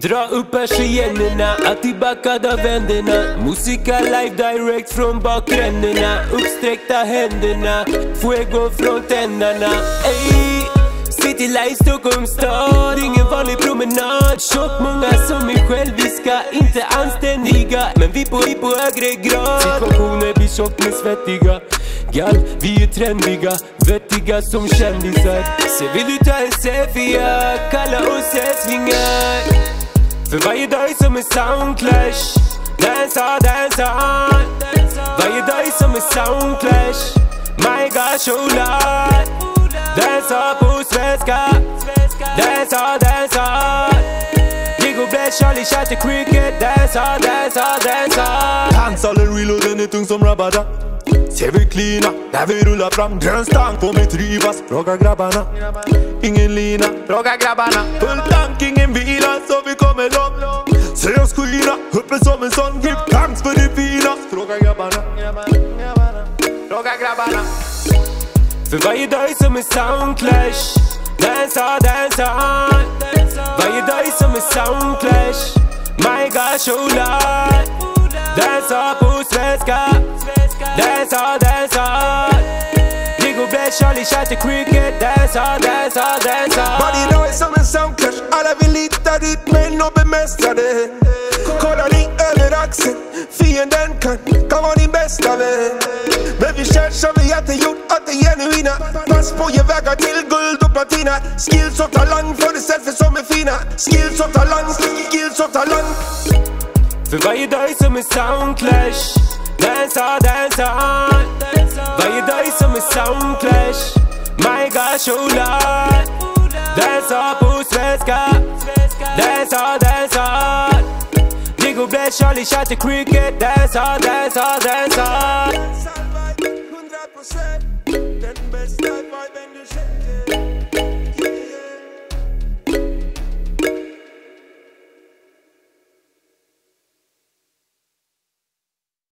Dra upp persiennerna, attibackad av vänderna. Musika live direkt från bakränderna. Uppsträckta händerna, fuego från tänderna. Ey, city life Stockholm stad. Ingen vanlig promenad, tjockt många som är själviska. Inte anständiga, men vi på högre grad. Situationer blir tjockt med svettiga. Gal, vi är trendiga, vettiga som kändisar. Se vill du ta en selfie, kalla oss älsklingar. För varje dag som en soundclash. Dansa, dansa. Varje dag som en soundclash. My gosh, oh lord. Dansa på svenska. Dansa, dansa. Diego Blash, Charlie, Shatter, Cricket. Dansa, dansa, dansa. Handsalen reload, den är tung som Rabada. Ser vi klina, när vi rullar fram. Grönstank får mig trivas, fråga grabbarna. Ingen lina, fråga grabbarna. Full tank, ingen vila, så vi kommer långt. Ser oss skina, uppe som en sån. Grip tanks för det fina, fråga grabbarna. Fråga grabbarna. För varje dag som en soundclash. Dansa, dansa. Varje dag som en soundclash. My gosh, oh lord. Dansa på svenska. Dansa, dansa. Diego Blash, Charlie, Shatter, Cricket. Dansa, dansa, dansa. Varje dag är som en soundclash. Alla vill lita dit men och bemästra det. Kollar ni över axeln. Fienden kan vara din bästa vän. Men vi känns som vi alltid gjort att det genuina. Pass på er vägar till guld och platina. Skills och talang för det selfie som är fina. Skills och talang, skills och talang. För varje dag som en soundclash. Dansa, dansa. Varje dag som en soundclash. My gosh, oh lord. Dansa på svenska. Dansa, dansa. Diego Blash, Charlie, Shatter, Cricket. Dansa, dansa, dansa. Dansa vibe, 100%. Den bästa viben du känner.